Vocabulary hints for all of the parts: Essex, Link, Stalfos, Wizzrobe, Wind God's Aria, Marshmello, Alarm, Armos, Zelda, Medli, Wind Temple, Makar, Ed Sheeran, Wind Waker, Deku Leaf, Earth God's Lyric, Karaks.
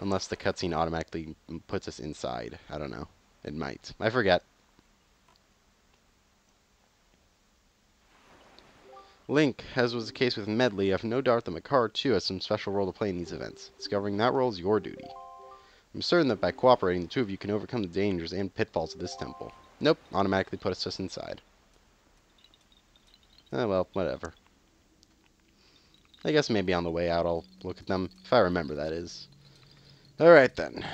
Unless the cutscene automatically puts us inside. I don't know. It might. I forget. Link, as was the case with Medli, I've no doubt that Makar too has some special role to play in these events. Discovering that role is your duty. I'm certain that by cooperating, the two of you can overcome the dangers and pitfalls of this temple. Nope, automatically puts us inside. Oh well, whatever. I guess maybe on the way out I'll look at them, if I remember that is. Alright then.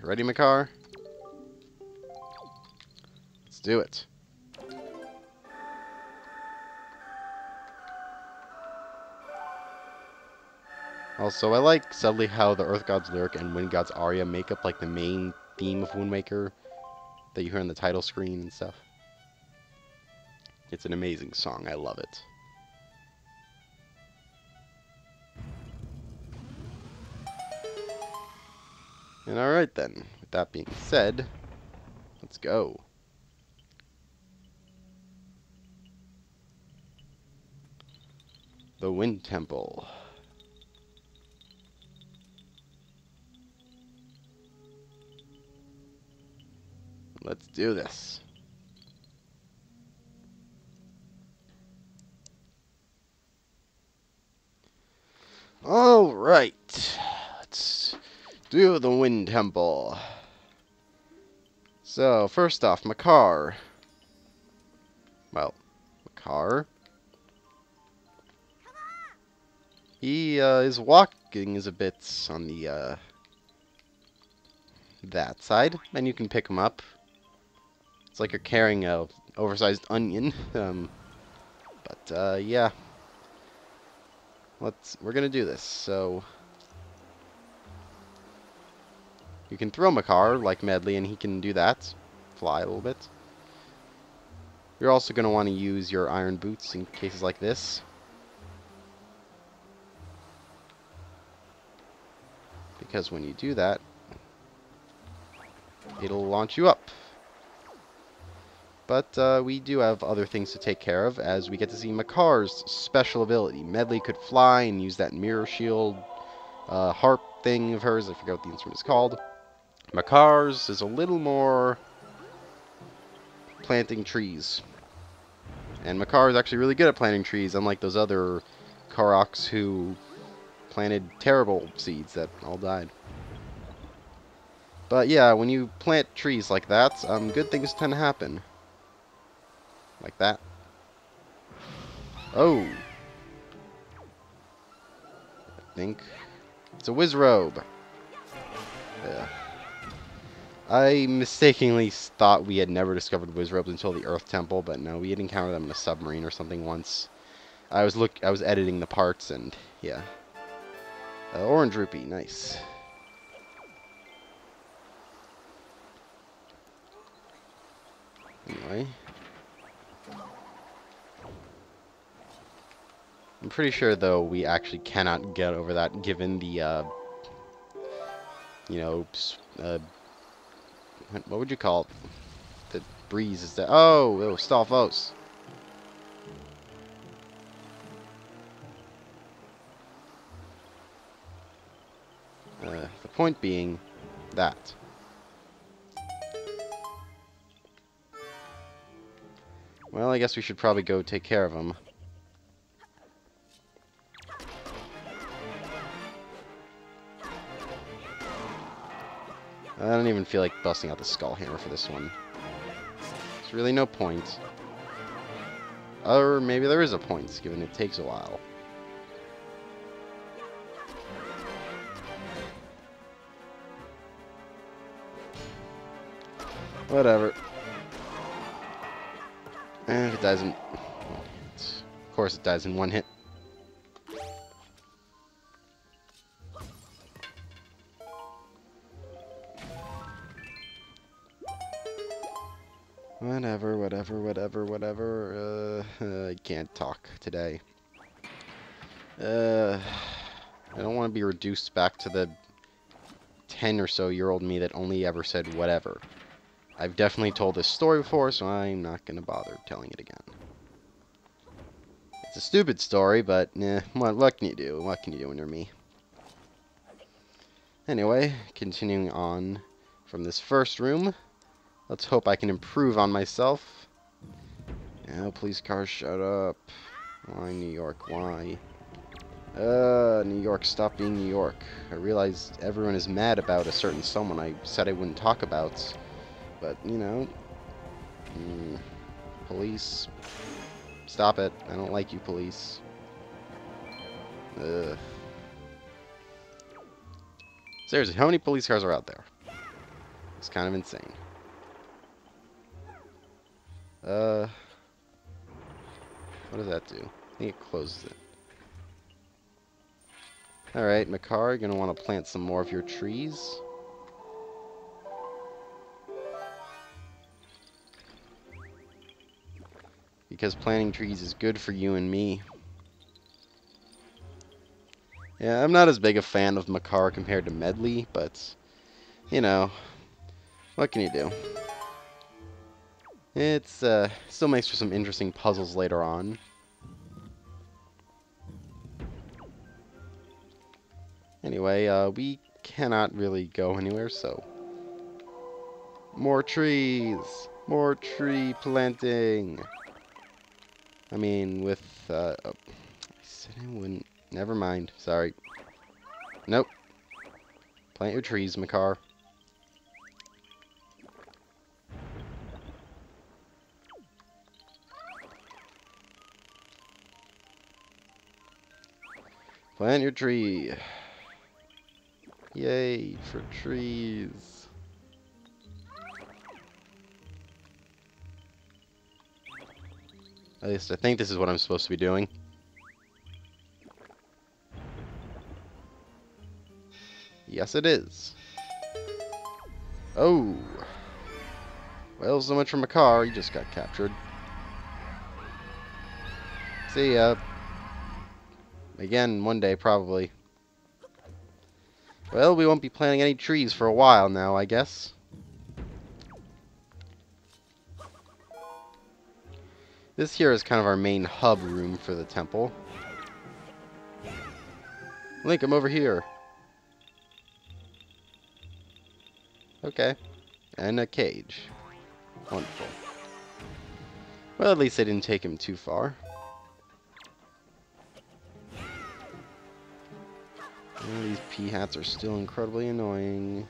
You ready, Makar? Let's do it. Also, I like, subtly, how the Earth God's Lyric and Wind God's Aria make up, like, the main theme of Wind Waker that you hear on the title screen and stuff. It's an amazing song. I love it. And alright then, with that being said, let's go. The Wind Temple. Let's do this. All right. Let's do the Wind Temple. So, first off, Makar. Well, Makar. He, his walking is a bit on the, that side. And you can pick him up. It's like you're carrying a oversized onion, but yeah. We're gonna do this. So you can throw Makar like Medli, and he can do that, fly a little bit. You're also gonna want to use your iron boots in cases like this. Because when you do that, it'll launch you up. But we do have other things to take care of, as we get to see Makar's special ability. Medli could fly and use that mirror shield harp thing of hers. I forget what the instrument is called. Makar's is a little more planting trees. And Makar is actually really good at planting trees, unlike those other Karaks who planted terrible seeds that all died. But yeah, when you plant trees like that, good things tend to happen. Like that. Oh! I think it's a Wizzrobe! Yeah. I mistakenly thought we had never discovered Wizzrobes until the Earth Temple, but no, we had encountered them in a submarine or something once. I was editing the parts, and yeah. Orange rupee, nice. Anyway. I'm pretty sure, though, we actually cannot get over that, given the, what would you call it? The breeze is that. Oh, it was Stalfos. The point being that. Well, I guess we should probably go take care of him. I don't even feel like busting out the skull hammer for this one. There's really no point. Or maybe there is a point, given it takes a while. Whatever. And if it dies in... well, of course it dies in one hit. Whatever, whatever, whatever, whatever. I can't talk today. I don't want to be reduced back to the 10 or so year old me that only ever said whatever. I've definitely told this story before, so I'm not going to bother telling it again. It's a stupid story, but what can you do? What can you do when you're me? Anyway, continuing on from this first room, let's hope I can improve on myself. Oh, please, car, shut up. Why, New York, why? New York, stop being New York. I realize everyone is mad about a certain someone I said I wouldn't talk about. But, you know... police. Stop it. I don't like you, police. Ugh. Seriously, how many police cars are out there? It's kind of insane. What does that do? I think it closes it. Alright, Makar, you're going to want to plant some more of your trees. Because planting trees is good for you and me. Yeah, I'm not as big a fan of Makar compared to Medli, but, you know, what can you do? It's still makes for some interesting puzzles later on. Anyway, we cannot really go anywhere, so... More trees! More tree planting! I mean, with, oh, I said I wouldn't... Never mind, sorry. Nope. Plant your trees, Makar. Plant your tree. Yay for trees. At least I think this is what I'm supposed to be doing. Yes, it is. Oh. Well, so much for Makar. He just got captured. See ya. Again, one day, probably. Well, we won't be planting any trees for a while now, I guess. This here is kind of our main hub room for the temple. Link, I'm over here. Okay. And a cage. Wonderful. Well, at least they didn't take him too far. Well, these pea hats are still incredibly annoying.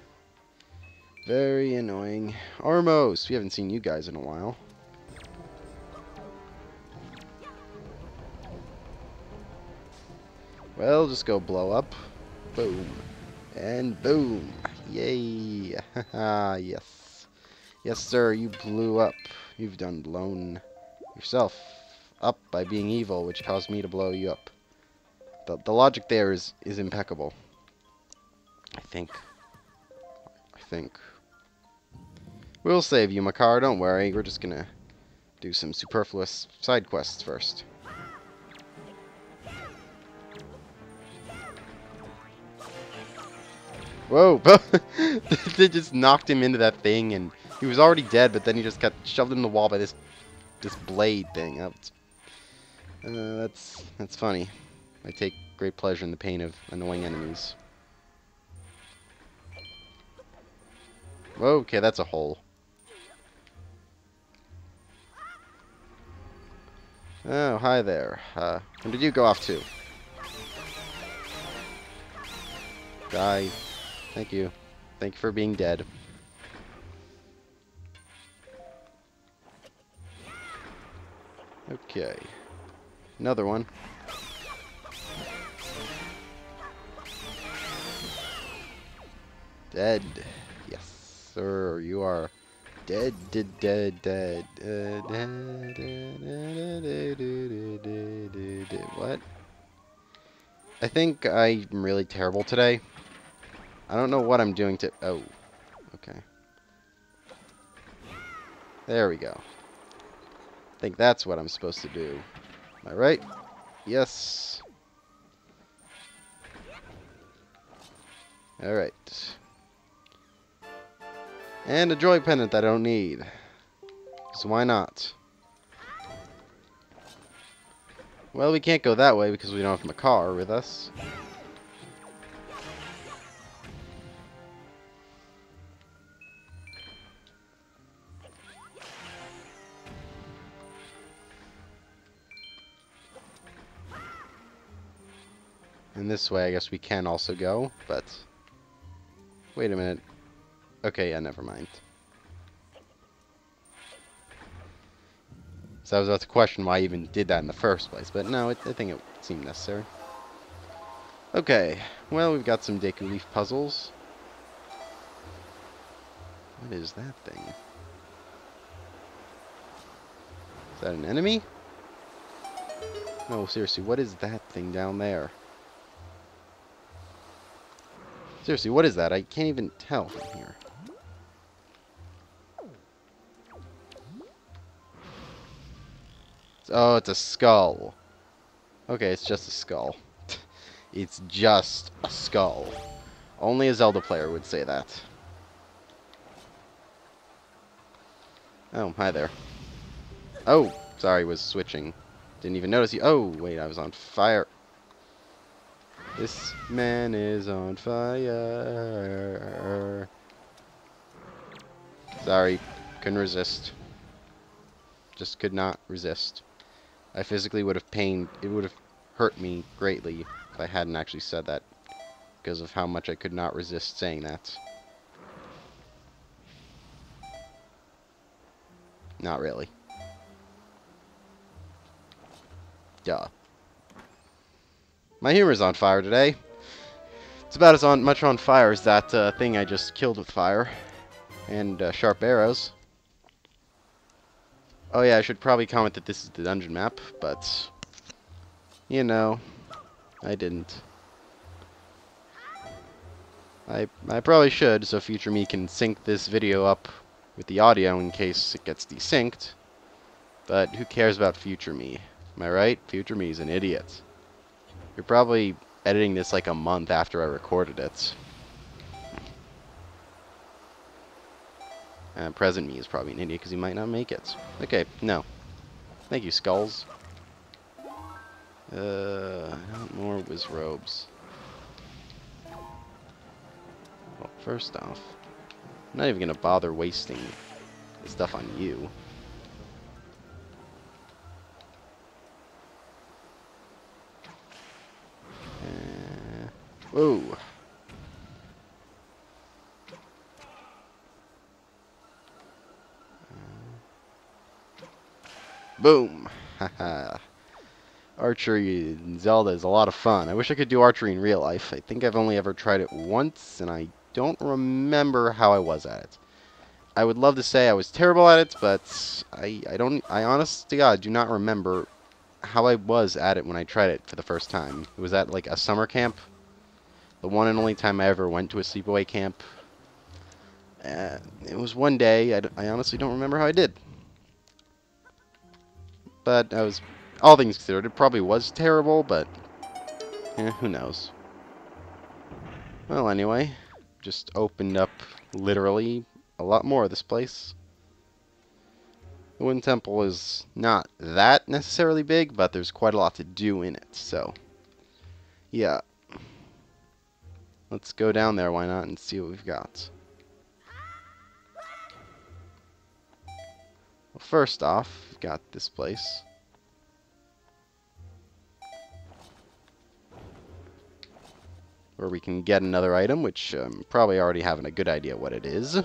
Very annoying. Armos! We haven't seen you guys in a while. Well, just go blow up. Boom. And boom. Yay. Haha, yes. Yes, sir, you blew up. You've done blown yourself up by being evil, which caused me to blow you up. The logic there is impeccable. I think. We'll save you, Makar, don't worry. We're just gonna do some superfluous side quests first. Whoa, they just knocked him into that thing, and he was already dead, but then he just got shoved in the wall by this blade thing. That's funny. I take great pleasure in the pain of annoying enemies. Whoa, okay, that's a hole. Oh, hi there. Where did you go off to? Die. Thank you. Thank you for being dead. Okay. Another one. Dead. Yes, sir. You are dead, dead. What? I think I'm really terrible today. I don't know what I'm doing to... Oh. Okay. There we go. I think that's what I'm supposed to do. Am I right? Yes. Alright. And a joy pendant that I don't need. So why not? Well, we can't go that way because we don't have Makar with us. And this way, I guess we can also go, but... Wait a minute. Okay, yeah, never mind. So I was about to question why I even did that in the first place, but no, I think it seemed necessary. Okay, well, we've got some Deku Leaf puzzles. What is that thing? Is that an enemy? No, seriously, what is that thing down there? Seriously, what is that? I can't even tell from here. Oh, it's a skull. Okay, it's just a skull. It's just a skull. Only a Zelda player would say that. Oh, hi there. Oh, sorry, was switching. Didn't even notice you. Oh, wait, I was on fire. This man is on fire. Sorry, couldn't resist. Just could not resist. I physically would have pained. It would have hurt me greatly if I hadn't actually said that, because of how much I could not resist saying that. Not really. Duh. My humor's on fire today. It's about as much on fire as that thing I just killed with fire. And sharp arrows. Oh yeah, I should probably comment that this is the dungeon map, but... You know... I didn't. I probably should, so future me can sync this video up with the audio in case it gets desynced. But who cares about future me? Am I right? Future me's an idiot. You're probably editing this like a month after I recorded it. And present me is probably an idiot because he might not make it. Okay, no. Thank you, skulls. Not more Wizzrobes. Well, first off, I'm not even gonna bother wasting the stuff on you. Whoa. Boom. Haha. Archery in Zelda is a lot of fun. I wish I could do archery in real life. I think I've only ever tried it once, and I don't remember how I was at it. I would love to say I was terrible at it, but I honest to God do not remember how I was at it when I tried it for the first time. It was at, like, a summer camp. The one and only time I ever went to a sleepaway camp. It was one day. I honestly don't remember how I did. But I was, all things considered, it probably was terrible, but who knows. Well, anyway, just opened up literally a lot more of this place. The Wind Temple is not that necessarily big, but there's quite a lot to do in it, so yeah. Let's go down there, why not, and see what we've got. Well, first off, we've got this place. Where we can get another item, which I'm probably already having a good idea what it is.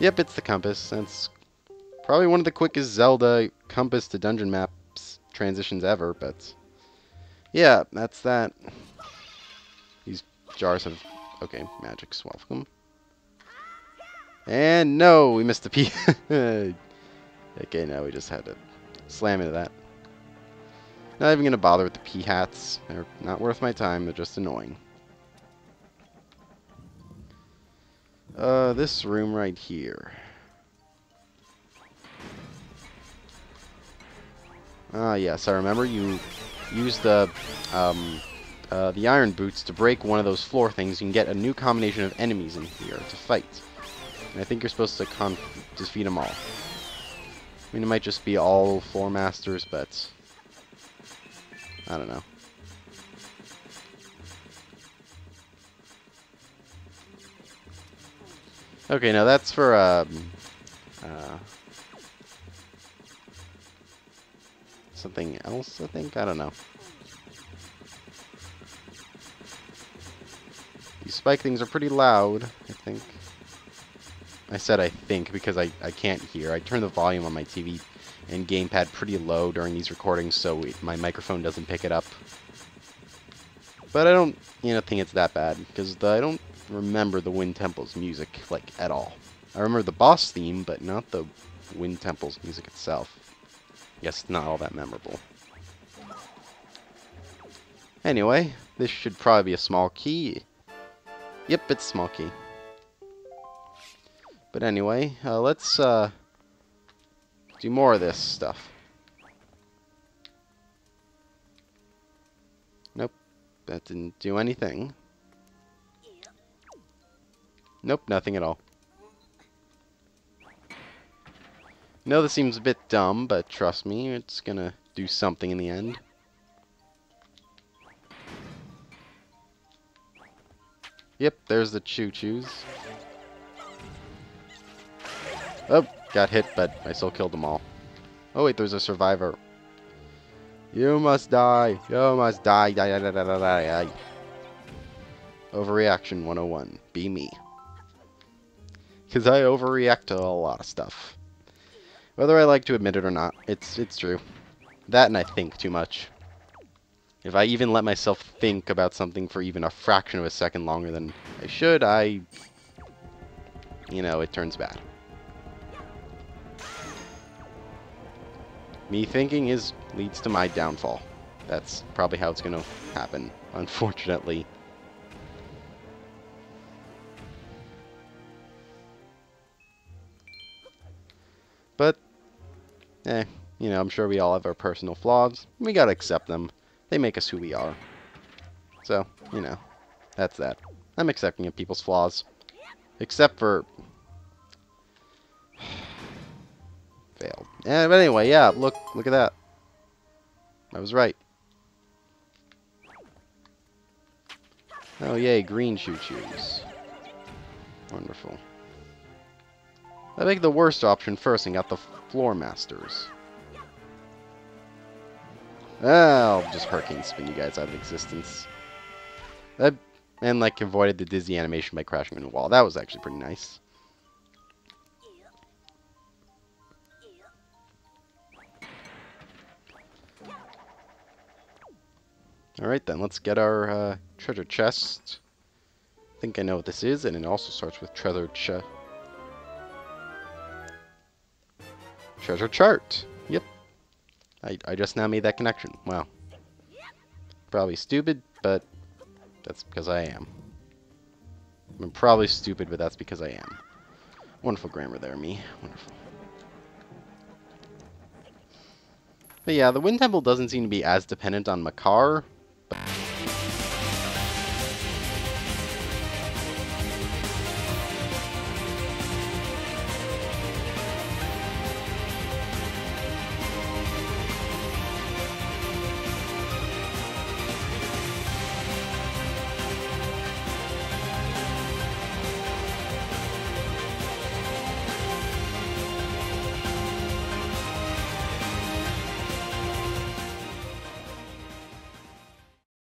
Yep, it's the compass. That's probably one of the quickest Zelda compass to dungeon maps transitions ever, but... Yeah, that's that. These jars have... Okay, magic's welcome. And no, we missed the P. Okay, now we just had to slam into that. Not even going to bother with the pea hats. They're not worth my time, they're just annoying. This room right here. Ah, yes, I remember you... Use the iron boots to break one of those floor things. You can get a new combination of enemies in here to fight. And I think you're supposed to defeat them all. I mean, it might just be all floor masters, but... I don't know. Okay, now that's for, something else, I think? I don't know. These spike things are pretty loud, I think. I said I think because I can't hear. I turn the volume on my TV and gamepad pretty low during these recordings so my microphone doesn't pick it up. But I don't, think it's that bad because I don't remember the Wind Temple's music, like, at all. I remember the boss theme, but not the Wind Temple's music itself. I guess it's not all that memorable. Anyway, this should probably be a small key. Yep, it's small key. But anyway, let's do more of this stuff. Nope, that didn't do anything. Nope, nothing at all. No, this seems a bit dumb, but trust me, it's gonna do something in the end. Yep, there's the choo-choos. Oh, got hit, but I still killed them all. Oh wait, there's a survivor. You must die. You must die. Die, die, die, die, die. Overreaction 101. Be me. Because I overreact to a lot of stuff. Whether I like to admit it or not, it's true. That and I think too much. If I even let myself think about something for even a fraction of a second longer than I should, it turns bad. Me thinking leads to my downfall. That's probably how it's going to happen, unfortunately. But, I'm sure we all have our personal flaws. We gotta accept them. They make us who we are. So, that's that. I'm accepting of people's flaws. Except for... failed. But anyway, yeah, look at that. I was right. Oh, yay, green choo-choos. Wonderful. I picked the worst option first and got the floor masters. I'll just hurricane spin you guys out of existence. And avoided the dizzy animation by crashing into a wall. That was actually pretty nice. Alright then, let's get our treasure chest. I think I know what this is, and it also starts with treasure chart. Yep. I just now made that connection. Wow. Probably stupid, but that's because I am. I'm probably stupid, but that's because I am. Wonderful grammar there, me. Wonderful. But yeah, the Wind Temple doesn't seem to be as dependent on Makar.